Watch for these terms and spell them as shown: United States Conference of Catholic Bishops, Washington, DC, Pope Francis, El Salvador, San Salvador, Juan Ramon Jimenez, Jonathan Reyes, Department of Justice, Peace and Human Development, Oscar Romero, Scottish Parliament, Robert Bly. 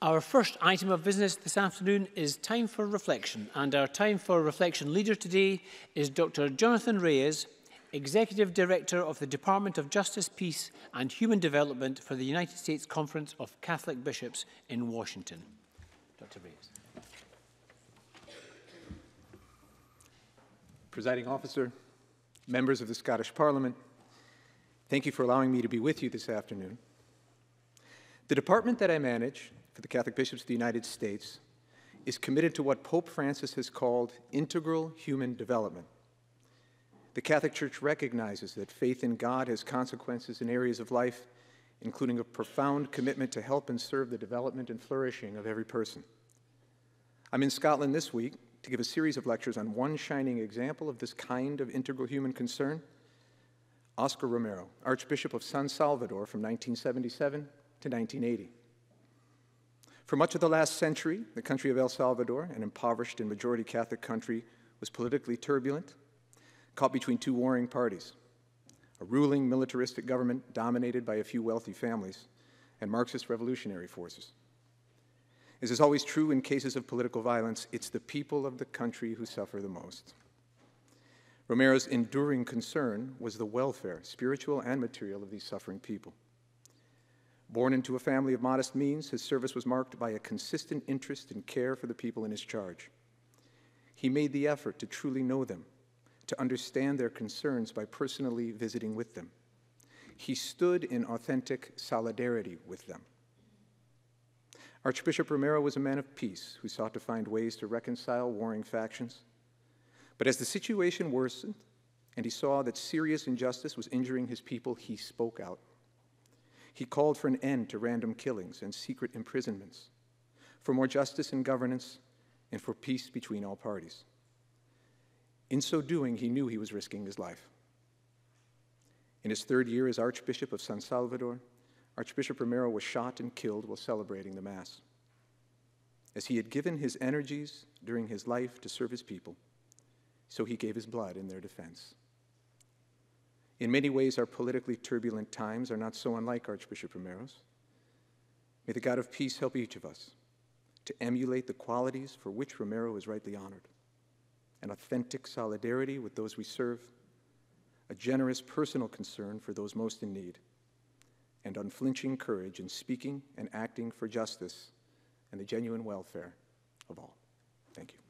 Our first item of business this afternoon is Time for Reflection, and our Time for Reflection leader today is Dr. Jonathan Reyes, Executive Director of the Department of Justice, Peace and Human Development for the United States Conference of Catholic Bishops in Washington. Dr. Reyes. Presiding Officer, members of the Scottish Parliament, thank you for allowing me to be with you this afternoon. The department that I manage for the Catholic Bishops of the United States is committed to what Pope Francis has called integral human development. The Catholic Church recognizes that faith in God has consequences in areas of life, including a profound commitment to help and serve the development and flourishing of every person. I'm in Scotland this week to give a series of lectures on one shining example of this kind of integral human concern, Oscar Romero, Archbishop of San Salvador from 1977 to 1980. For much of the last century, the country of El Salvador, an impoverished and majority Catholic country, was politically turbulent, caught between two warring parties, a ruling militaristic government dominated by a few wealthy families, and Marxist revolutionary forces. As is always true in cases of political violence, it's the people of the country who suffer the most. Romero's enduring concern was the welfare, spiritual and material, of these suffering people. Born into a family of modest means, his service was marked by a consistent interest in care for the people in his charge. He made the effort to truly know them, to understand their concerns by personally visiting with them. He stood in authentic solidarity with them. Archbishop Romero was a man of peace who sought to find ways to reconcile warring factions. But as the situation worsened and he saw that serious injustice was injuring his people, he spoke out. He called for an end to random killings and secret imprisonments, for more justice in governance, and for peace between all parties. In so doing, he knew he was risking his life. In his third year as Archbishop of San Salvador, Archbishop Romero was shot and killed while celebrating the Mass. As he had given his energies during his life to serve his people, so he gave his blood in their defense. In many ways, our politically turbulent times are not so unlike Archbishop Romero's. May the God of peace help each of us to emulate the qualities for which Romero is rightly honored: an authentic solidarity with those we serve, a generous personal concern for those most in need, and unflinching courage in speaking and acting for justice and the genuine welfare of all. Thank you.